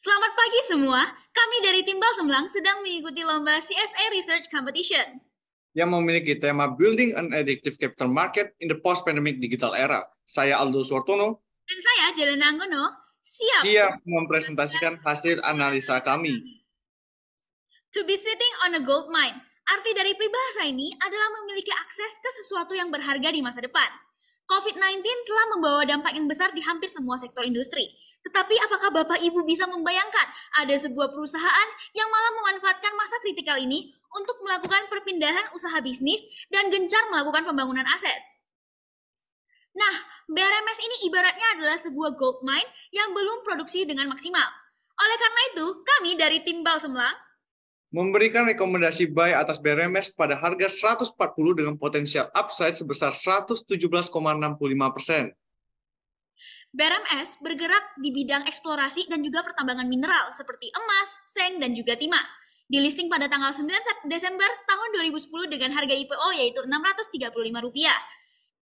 Selamat pagi semua, kami dari tim Balsem Lang sedang mengikuti lomba CSA Research Competition yang memiliki tema Building an Addictive Capital Market in the Post-Pandemic Digital Era. Saya Aldo Suwartono. Dan saya Jelena Anggono. Siap mempresentasikan hasil analisa kami. To be sitting on a gold mine, arti dari peribahasa ini adalah memiliki akses ke sesuatu yang berharga di masa depan. COVID-19 telah membawa dampak yang besar di hampir semua sektor industri. Tetapi apakah Bapak Ibu bisa membayangkan ada sebuah perusahaan yang malah memanfaatkan masa kritikal ini untuk melakukan perpindahan usaha bisnis dan gencar melakukan pembangunan aset? Nah, BRMS ini ibaratnya adalah sebuah gold mine yang belum produksi dengan maksimal. Oleh karena itu, kami dari tim Balsem Lang memberikan rekomendasi buy atas BRMS pada harga 140 dengan potensial upside sebesar 117,65%. BRMS bergerak di bidang eksplorasi dan juga pertambangan mineral seperti emas, seng, dan juga timah. Dilisting pada tanggal 9 Desember tahun 2010 dengan harga IPO yaitu Rp635.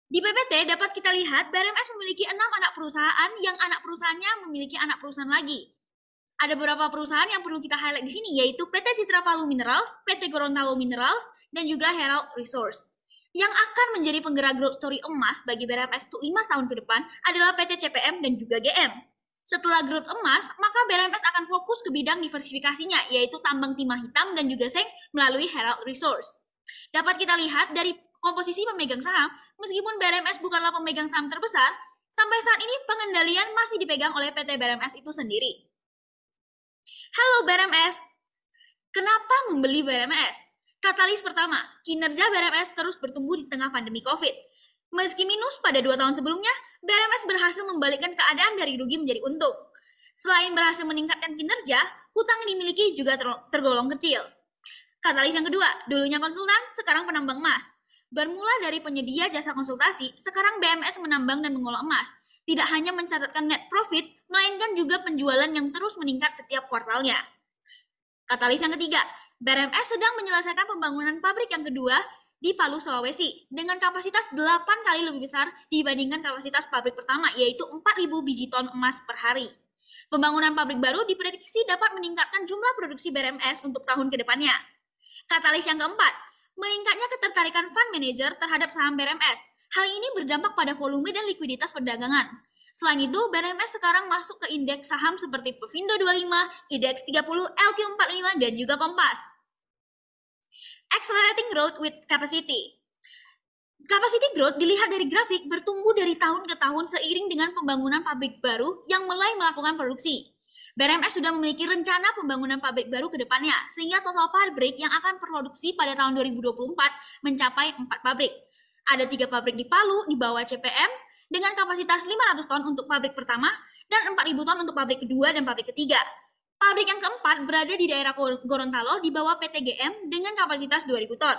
Di PPT dapat kita lihat BRMS memiliki 6 anak perusahaan yang anak perusahaannya memiliki anak perusahaan lagi. Ada beberapa perusahaan yang perlu kita highlight di sini yaitu PT Citra Palu Minerals, PT Gorontalo Minerals, dan juga Herald Resource. Yang akan menjadi penggerak growth story emas bagi BRMS 5 tahun ke depan adalah PT CPM dan juga GM. Setelah growth emas, maka BRMS akan fokus ke bidang diversifikasinya, yaitu tambang timah hitam dan juga seng melalui Herald Resource. Dapat kita lihat dari komposisi pemegang saham, meskipun BRMS bukanlah pemegang saham terbesar, sampai saat ini pengendalian masih dipegang oleh PT BRMS itu sendiri. Halo BRMS, kenapa membeli BRMS? Katalis pertama, kinerja BRMS terus bertumbuh di tengah pandemi COVID. Meski minus pada 2 tahun sebelumnya, BRMS berhasil membalikkan keadaan dari rugi menjadi untung. Selain berhasil meningkatkan kinerja, hutang yang dimiliki juga tergolong kecil. Katalis yang kedua, dulunya konsultan, sekarang penambang emas. Bermula dari penyedia jasa konsultasi, sekarang BMS menambang dan mengolah emas. Tidak hanya mencatatkan net profit, melainkan juga penjualan yang terus meningkat setiap kuartalnya. Katalis yang ketiga, BRMS sedang menyelesaikan pembangunan pabrik yang kedua di Palu, Sulawesi dengan kapasitas 8 kali lebih besar dibandingkan kapasitas pabrik pertama yaitu 4.000 biji ton emas per hari. Pembangunan pabrik baru diprediksi dapat meningkatkan jumlah produksi BRMS untuk tahun ke depannya. Katalis yang keempat, meningkatnya ketertarikan fund manager terhadap saham BRMS. Hal ini berdampak pada volume dan likuiditas perdagangan. Selain itu, BRMS sekarang masuk ke indeks saham seperti Pevindo 25, IDX 30, LQ45, dan juga Kompas. Accelerating Growth with Capacity. Capacity growth dilihat dari grafik bertumbuh dari tahun ke tahun seiring dengan pembangunan pabrik baru yang mulai melakukan produksi. BRMS sudah memiliki rencana pembangunan pabrik baru ke depannya, sehingga total pabrik yang akan produksi pada tahun 2024 mencapai 4 pabrik. Ada 3 pabrik di Palu di bawah CPM dengan kapasitas 500 ton untuk pabrik pertama dan 4.000 ton untuk pabrik kedua dan pabrik ketiga. Pabrik yang keempat berada di daerah Gorontalo di bawah PT GM dengan kapasitas 2.000 ton.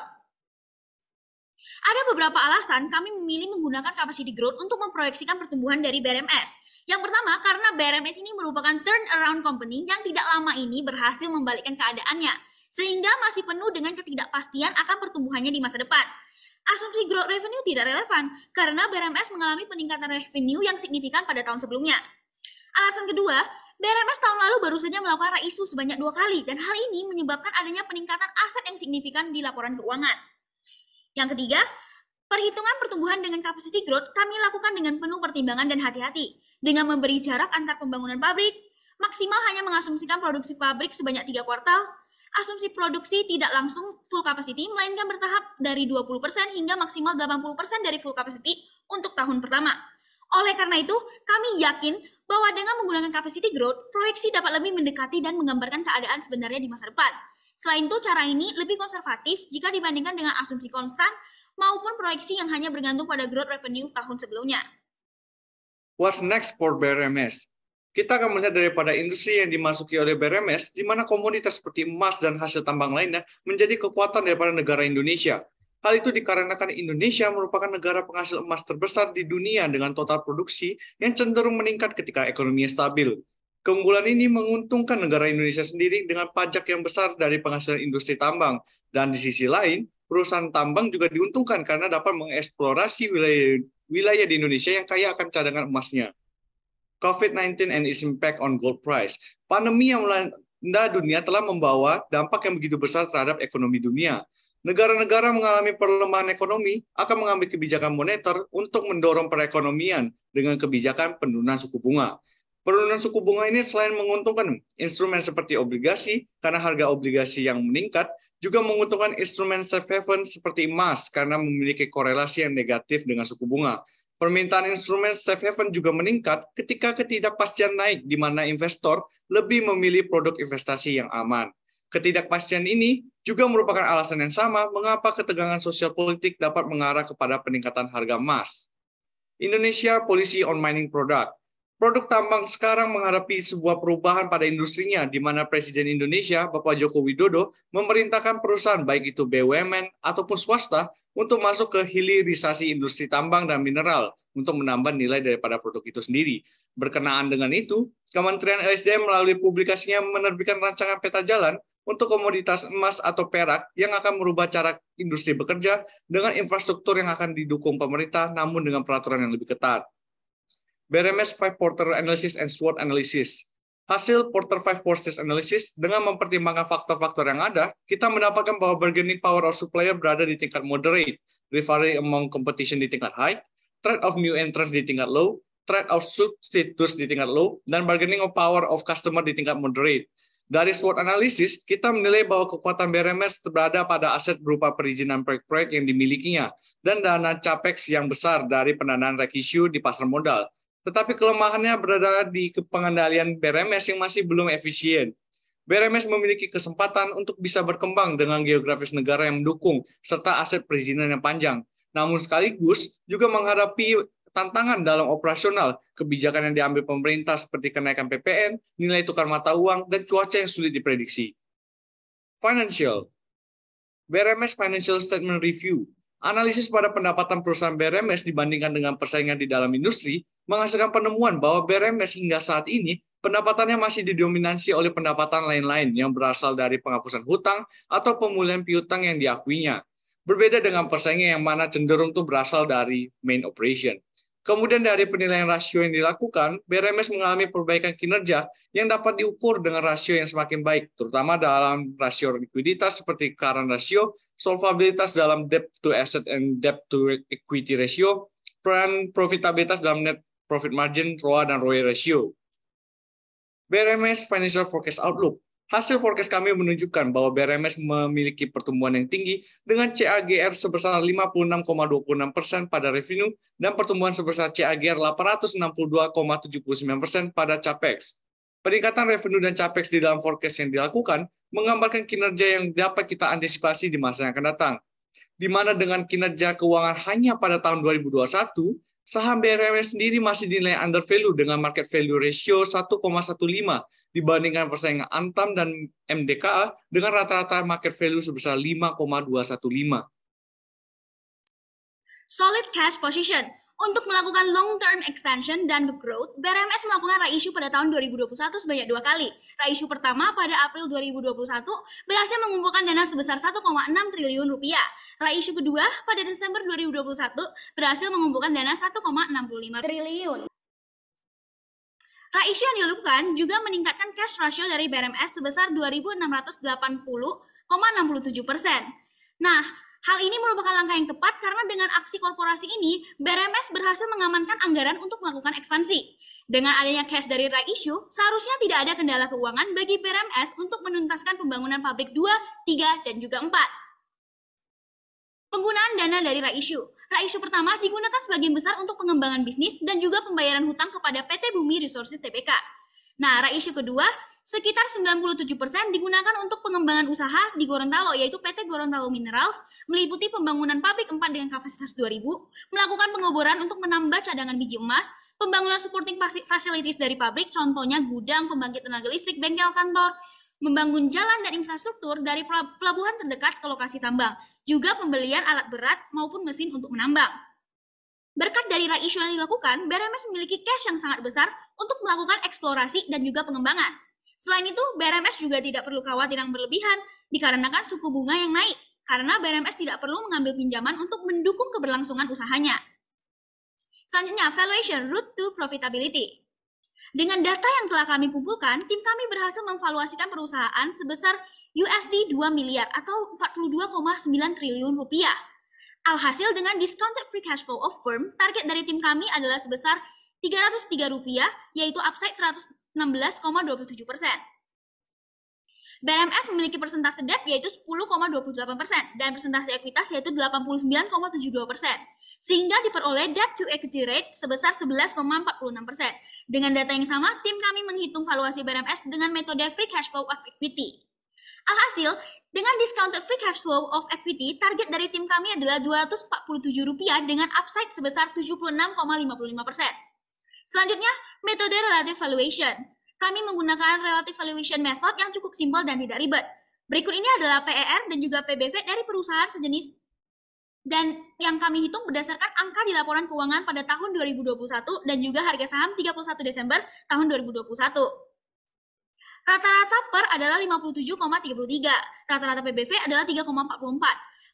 Ada beberapa alasan kami memilih menggunakan capacity growth untuk memproyeksikan pertumbuhan dari BRMS. Yang pertama, karena BRMS ini merupakan turnaround company yang tidak lama ini berhasil membalikkan keadaannya, sehingga masih penuh dengan ketidakpastian akan pertumbuhannya di masa depan. Asumsi growth revenue tidak relevan karena BRMS mengalami peningkatan revenue yang signifikan pada tahun sebelumnya. Alasan kedua, BRMS tahun lalu baru saja melakukan raisu sebanyak 2 kali dan hal ini menyebabkan adanya peningkatan aset yang signifikan di laporan keuangan. Yang ketiga, perhitungan pertumbuhan dengan capacity growth kami lakukan dengan penuh pertimbangan dan hati-hati dengan memberi jarak antar pembangunan pabrik, maksimal hanya mengasumsikan produksi pabrik sebanyak 3 kuartal, asumsi produksi tidak langsung full capacity melainkan bertahap dari 20% hingga maksimal 80% dari full capacity untuk tahun pertama. Oleh karena itu, kami yakin bahwa dengan menggunakan capacity growth, proyeksi dapat lebih mendekati dan menggambarkan keadaan sebenarnya di masa depan. Selain itu, cara ini lebih konservatif jika dibandingkan dengan asumsi konstan maupun proyeksi yang hanya bergantung pada growth revenue tahun sebelumnya. What's next for BRMS? Kita akan melihat daripada industri yang dimasuki oleh BRMS, di mana komoditas seperti emas dan hasil tambang lainnya menjadi kekuatan daripada negara Indonesia. Hal itu dikarenakan Indonesia merupakan negara penghasil emas terbesar di dunia dengan total produksi yang cenderung meningkat ketika ekonominya stabil. Keunggulan ini menguntungkan negara Indonesia sendiri dengan pajak yang besar dari penghasilan industri tambang. Dan di sisi lain, perusahaan tambang juga diuntungkan karena dapat mengeksplorasi wilayah di Indonesia yang kaya akan cadangan emasnya. COVID-19 and its impact on gold price. Pandemi yang melanda dunia telah membawa dampak yang begitu besar terhadap ekonomi dunia. Negara-negara mengalami pelemahan ekonomi akan mengambil kebijakan moneter untuk mendorong perekonomian dengan kebijakan penurunan suku bunga. Penurunan suku bunga ini selain menguntungkan instrumen seperti obligasi karena harga obligasi yang meningkat, juga menguntungkan instrumen safe haven seperti emas karena memiliki korelasi yang negatif dengan suku bunga. Permintaan instrumen safe haven juga meningkat ketika ketidakpastian naik di mana investor lebih memilih produk investasi yang aman. Ketidakpastian ini juga merupakan alasan yang sama mengapa ketegangan sosial politik dapat mengarah kepada peningkatan harga emas. Indonesia Policy on Mining Product. Produk tambang sekarang menghadapi sebuah perubahan pada industrinya, di mana Presiden Indonesia, Bapak Joko Widodo, memerintahkan perusahaan baik itu BUMN ataupun swasta untuk masuk ke hilirisasi industri tambang dan mineral untuk menambah nilai daripada produk itu sendiri. Berkenaan dengan itu, Kementerian ESDM melalui publikasinya menerbitkan rancangan peta jalan untuk komoditas emas atau perak yang akan merubah cara industri bekerja dengan infrastruktur yang akan didukung pemerintah namun dengan peraturan yang lebih ketat. BRMS 5 Porter Analysis and SWOT Analysis. Hasil Porter 5 Forces Analysis dengan mempertimbangkan faktor-faktor yang ada, kita mendapatkan bahwa bargaining power of supplier berada di tingkat moderate, rivalry among competition di tingkat high, threat of new entrants di tingkat low, threat of substitutes di tingkat low, dan bargaining of power of customer di tingkat moderate. Dari SWOT analisis, kita menilai bahwa kekuatan BRMS berada pada aset berupa perizinan proyek-proyek yang dimilikinya dan dana capex yang besar dari pendanaan rek issue di pasar modal. Tetapi kelemahannya berada di pengendalian BRMS yang masih belum efisien. BRMS memiliki kesempatan untuk bisa berkembang dengan geografis negara yang mendukung serta aset perizinan yang panjang. Namun sekaligus juga menghadapi tantangan dalam operasional, kebijakan yang diambil pemerintah seperti kenaikan PPN, nilai tukar mata uang, dan cuaca yang sulit diprediksi. Financial. BRMS Financial Statement Review. Analisis pada pendapatan perusahaan BRMS dibandingkan dengan persaingan di dalam industri menghasilkan penemuan bahwa BRMS hingga saat ini pendapatannya masih didominasi oleh pendapatan lain-lain yang berasal dari penghapusan hutang atau pemulihan piutang yang diakuinya. Berbeda dengan persaingan yang mana cenderung itu berasal dari main operation. Kemudian dari penilaian rasio yang dilakukan, BRMS mengalami perbaikan kinerja yang dapat diukur dengan rasio yang semakin baik, terutama dalam rasio likuiditas seperti current ratio, solvabilitas dalam debt to asset and debt to equity ratio, peran profitabilitas dalam net profit margin, ROA, dan ROE ratio. BRMS Financial Forecast Outlook. Hasil forecast kami menunjukkan bahwa BRMS memiliki pertumbuhan yang tinggi dengan CAGR sebesar 56,26% pada revenue dan pertumbuhan sebesar CAGR 862,79% pada capex. Peningkatan revenue dan capex di dalam forecast yang dilakukan menggambarkan kinerja yang dapat kita antisipasi di masa yang akan datang. Di mana dengan kinerja keuangan hanya pada tahun 2021, saham BRMS sendiri masih dinilai undervalue dengan market value ratio 1,15 dibandingkan persaingan Antam dan MDKA dengan rata-rata market value sebesar 5,215. Solid cash position. Untuk melakukan long-term expansion dan growth, BRMS melakukan reissue pada tahun 2021 sebanyak 2 kali. Reissue pertama pada April 2021 berhasil mengumpulkan dana sebesar 1,6 triliun rupiah. Reissue kedua pada Desember 2021 berhasil mengumpulkan dana 1,65 triliun. Reissue yang dilakukan juga meningkatkan cash ratio dari BRMS sebesar 2.680,67%. Nah, hal ini merupakan langkah yang tepat karena dengan aksi korporasi ini, BRMS berhasil mengamankan anggaran untuk melakukan ekspansi. Dengan adanya cash dari reissue, seharusnya tidak ada kendala keuangan bagi BRMS untuk menuntaskan pembangunan pabrik 2, 3, dan juga 4. Penggunaan dana dari reissue. Reissue pertama digunakan sebagian besar untuk pengembangan bisnis dan juga pembayaran hutang kepada PT Bumi Resources TBK. Nah, reissue kedua sekitar 97% digunakan untuk pengembangan usaha di Gorontalo, yaitu PT Gorontalo Minerals, meliputi pembangunan pabrik 4 dengan kapasitas 2.000, melakukan pengeboran untuk menambah cadangan biji emas, pembangunan supporting facilities dari pabrik, contohnya gudang, pembangkit tenaga listrik, bengkel kantor, membangun jalan dan infrastruktur dari pelabuhan terdekat ke lokasi tambang, juga pembelian alat berat maupun mesin untuk menambang. Berkat dari reissue yang dilakukan, BRMS memiliki cash yang sangat besar untuk melakukan eksplorasi dan juga pengembangan. Selain itu, BRMS juga tidak perlu khawatir yang berlebihan dikarenakan suku bunga yang naik, karena BRMS tidak perlu mengambil pinjaman untuk mendukung keberlangsungan usahanya. Selanjutnya, valuation route to profitability. Dengan data yang telah kami kumpulkan, tim kami berhasil memvaluasikan perusahaan sebesar USD 2 miliar atau 42,9 triliun rupiah. Alhasil dengan discounted free cash flow of firm, target dari tim kami adalah sebesar Rp303, yaitu upside 116,27%. BRMS memiliki persentase debt yaitu 10,28% dan persentase ekuitas yaitu 89,72%. Sehingga diperoleh debt to equity rate sebesar 11,46%. Dengan data yang sama, tim kami menghitung valuasi BRMS dengan metode free cash flow of equity. Alhasil, dengan discounted free cash flow of equity, target dari tim kami adalah Rp247 dengan upside sebesar 76,55%. Selanjutnya, metode relative valuation. Kami menggunakan relative valuation method yang cukup simpel dan tidak ribet. Berikut ini adalah PER dan juga PBV dari perusahaan sejenis dan yang kami hitung berdasarkan angka di laporan keuangan pada tahun 2021 dan juga harga saham 31 Desember tahun 2021. Rata-rata PER adalah 57,33, rata-rata PBV adalah 3,44.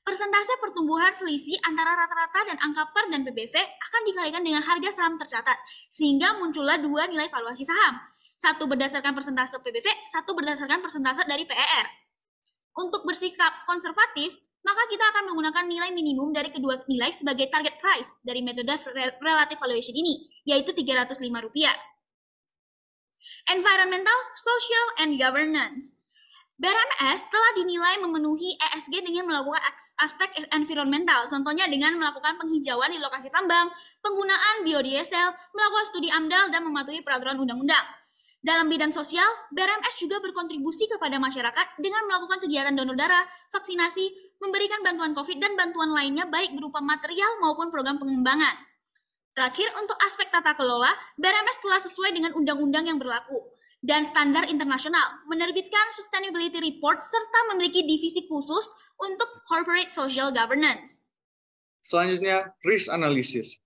Persentase pertumbuhan selisih antara rata-rata dan angka PER dan PBV akan dikalikan dengan harga saham tercatat, sehingga muncullah dua nilai valuasi saham. Satu berdasarkan persentase PBV, satu berdasarkan persentase dari PER. Untuk bersikap konservatif, maka kita akan menggunakan nilai minimum dari kedua nilai sebagai target price dari metode relative valuation ini, yaitu Rp305. Environmental, Social, and Governance. BRMS telah dinilai memenuhi ESG dengan melakukan aspek environmental, contohnya dengan melakukan penghijauan di lokasi tambang, penggunaan biodiesel, melakukan studi AMDAL, dan mematuhi peraturan undang-undang. Dalam bidang sosial, BRMS juga berkontribusi kepada masyarakat dengan melakukan kegiatan donor darah, vaksinasi, memberikan bantuan COVID, dan bantuan lainnya baik berupa material maupun program pengembangan. Terakhir, untuk aspek tata kelola, BRMS telah sesuai dengan undang-undang yang berlaku dan standar internasional, menerbitkan sustainability report, serta memiliki divisi khusus untuk corporate social governance. Selanjutnya, risk analysis.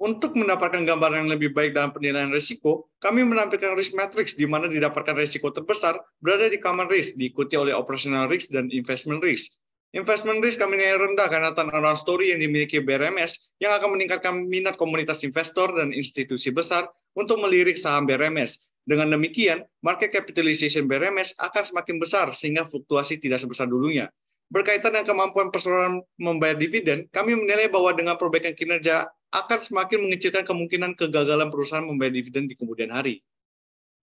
Untuk mendapatkan gambaran yang lebih baik dalam penilaian risiko, kami menampilkan risk matrix di mana didapatkan risiko terbesar berada di common risk, diikuti oleh operational risk dan investment risk. Investment risk kami nilai rendah karena turnaround story yang dimiliki BRMS yang akan meningkatkan minat komunitas investor dan institusi besar untuk melirik saham BRMS. Dengan demikian, market capitalization BRMS akan semakin besar sehingga fluktuasi tidak sebesar dulunya. Berkaitan dengan kemampuan perseroan membayar dividen, kami menilai bahwa dengan perbaikan kinerja akan semakin mengecilkan kemungkinan kegagalan perusahaan membayar dividen di kemudian hari.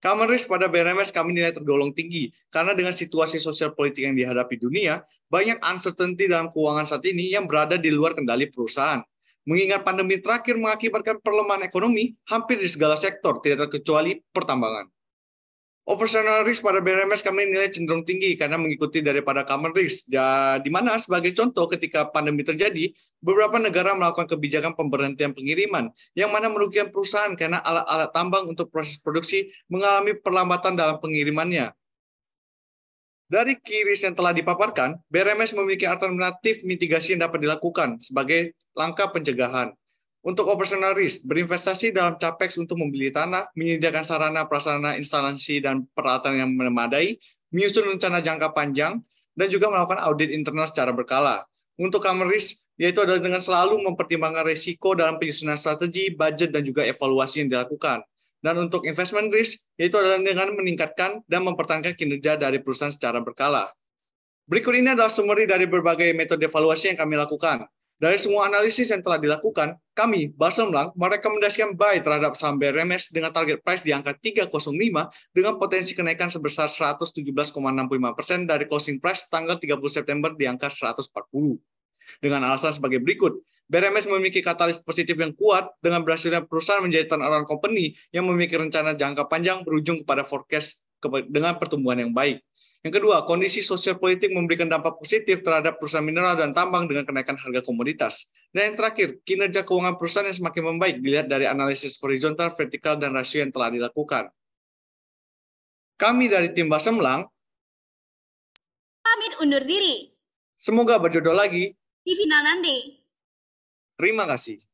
Common risk pada BRMS kami nilai tergolong tinggi, karena dengan situasi sosial politik yang dihadapi dunia, banyak uncertainty dalam keuangan saat ini yang berada di luar kendali perusahaan. Mengingat pandemi terakhir mengakibatkan perlemahan ekonomi hampir di segala sektor, tidak terkecuali pertambangan. Operational risk pada BRMS kami nilai cenderung tinggi karena mengikuti daripada common risk, di mana sebagai contoh ketika pandemi terjadi, beberapa negara melakukan kebijakan pemberhentian pengiriman, yang mana merugikan perusahaan karena alat-alat tambang untuk proses produksi mengalami perlambatan dalam pengirimannya. Dari key risk yang telah dipaparkan, BRMS memiliki alternatif mitigasi yang dapat dilakukan sebagai langkah pencegahan. Untuk operational risk, berinvestasi dalam capex untuk membeli tanah, menyediakan sarana, prasarana, instalasi, dan peralatan yang memadai, menyusun rencana jangka panjang, dan juga melakukan audit internal secara berkala. Untuk common risk, yaitu adalah dengan selalu mempertimbangkan risiko dalam penyusunan strategi, budget, dan juga evaluasi yang dilakukan. Dan untuk investment risk, yaitu adalah dengan meningkatkan dan mempertahankan kinerja dari perusahaan secara berkala. Berikut ini adalah summary dari berbagai metode evaluasi yang kami lakukan. Dari semua analisis yang telah dilakukan, kami, Balsem Lang, merekomendasikan buy terhadap saham BRMS dengan target price di angka 305 dengan potensi kenaikan sebesar 117,65% dari closing price tanggal 30 September di angka 140. Dengan alasan sebagai berikut, BRMS memiliki katalis positif yang kuat dengan berhasilnya perusahaan menjadi turnaround company yang memiliki rencana jangka panjang berujung kepada forecast dengan pertumbuhan yang baik. Yang kedua, kondisi sosial politik memberikan dampak positif terhadap perusahaan mineral dan tambang dengan kenaikan harga komoditas. Dan yang terakhir, kinerja keuangan perusahaan yang semakin membaik dilihat dari analisis horizontal, vertikal, dan rasio yang telah dilakukan. Kami dari tim Balsem Lang pamit undur diri. Semoga berjodoh lagi di final nanti. Terima kasih.